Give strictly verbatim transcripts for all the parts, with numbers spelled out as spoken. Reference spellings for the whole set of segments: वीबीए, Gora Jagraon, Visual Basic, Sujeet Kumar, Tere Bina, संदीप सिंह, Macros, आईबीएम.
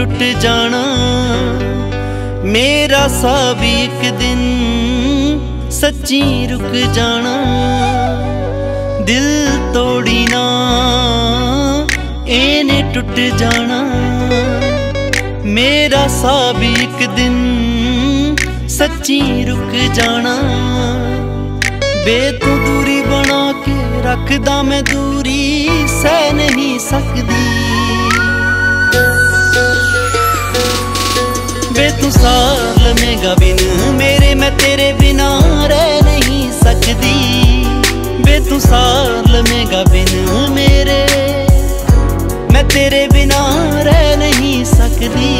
टूट जाना मेरा सा भी एक दिन सच्ची रुक जाना। दिल तोड़ी ना एने टूट जाना मेरा सा भी एक दिन सच्ची रुक जाना। बे तू दूरी बना के रखदा मैं दूरी सह नहीं सकदी। तू साथ लमेगा बिन मेरे मैं तेरे बिना रह नहीं सकती। बे तू साथ लमेगा बिन मेरे मैं तेरे बिना रह नहीं सकती।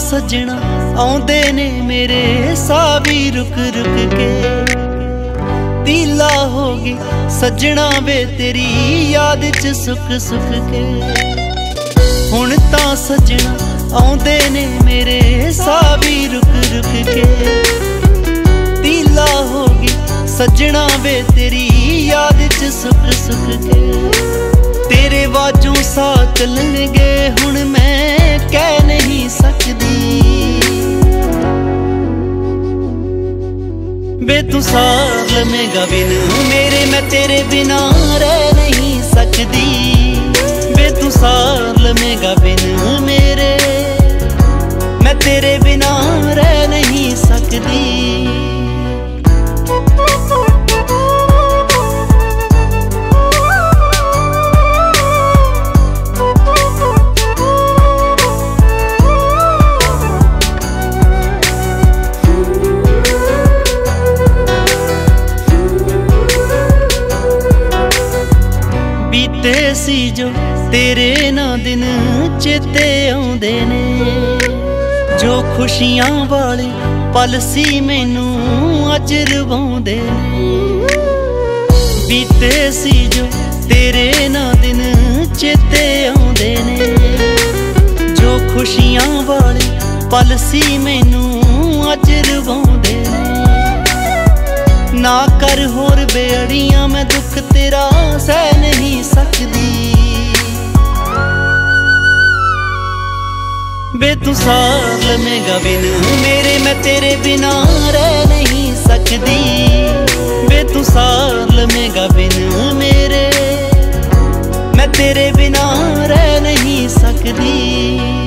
सजना आउंदे ने मेरे सावी रुक रुक के दिला होगी सजना वे तेरी याद च सुख सुख के। हुण तां सजना आउंदे ने मेरे सावी रुक रुक के दिला होगी सजना वे तेरी याद च सुख सुख के। तेरे वाजों सा चलनगे हुण मैं कह नहीं सकदी। बे तू साथ लमेगा बिन मेरे मैं तेरे बिना रह नहीं सकदी। बे तू साथ लमेगा बिन मेरे मैं तेरे बिना रह नहीं सकदी। बीते सी जो तेरे ना दिन चेते आउंदे ने जो खुशियां वाले पल सी मैनू अज रवाउंदे ने। बीते सी जो तेरे ना दिन चेते आउंदे ने जो खुशियां वाले पल सी मैनू अज रवाउंदे ने। ना कर होर बेअड़ियां मैं दुख तेरा सह नहीं सकदी। बे तू साथ लमेगा बिन मेरे मैं तेरे बिना रह नहीं सकदी। बे तू साथ लमेगा बिन मेरे मैं तेरे बिना रह नहीं सकदी।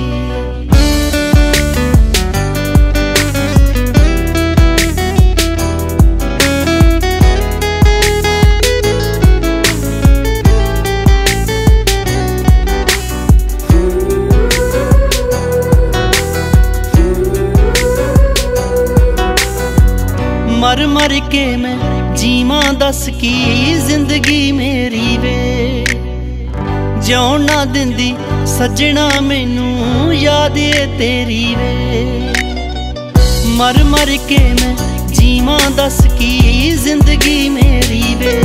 मर मर के मैं जीवा दस की जिंदगी मेरी वे जिउणा दिंदी सजना मैनू याद ए तेरी वे। मर मर के मैं जीवा दस की जिंदगी मेरी वे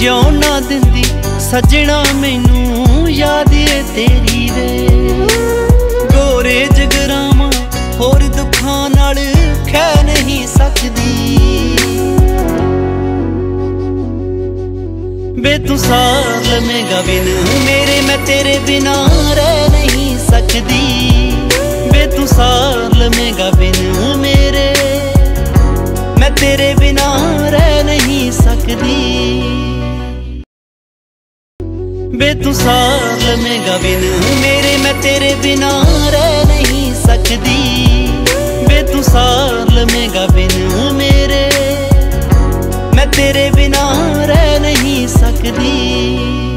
जिउणा दिंदी सजना मैनू याद ए तेरी वे। गोरे जगरामा होर दुखां नाल खै नहीं सकदी। बे तू साथ लमेगा बिन मेरे मैं तेरे बिना रह नहीं सकदी। बे तू साथ लमेगा बिन मेरे मैं तेरे बिना रह नहीं सकदी। बे तू साथ लमेगा बिन मेरे मैं तेरे बिना रह नहीं सकदी। बे तू साथ लमेगा बिन मेरे मैं तेरे बिना रह नहीं सकदी।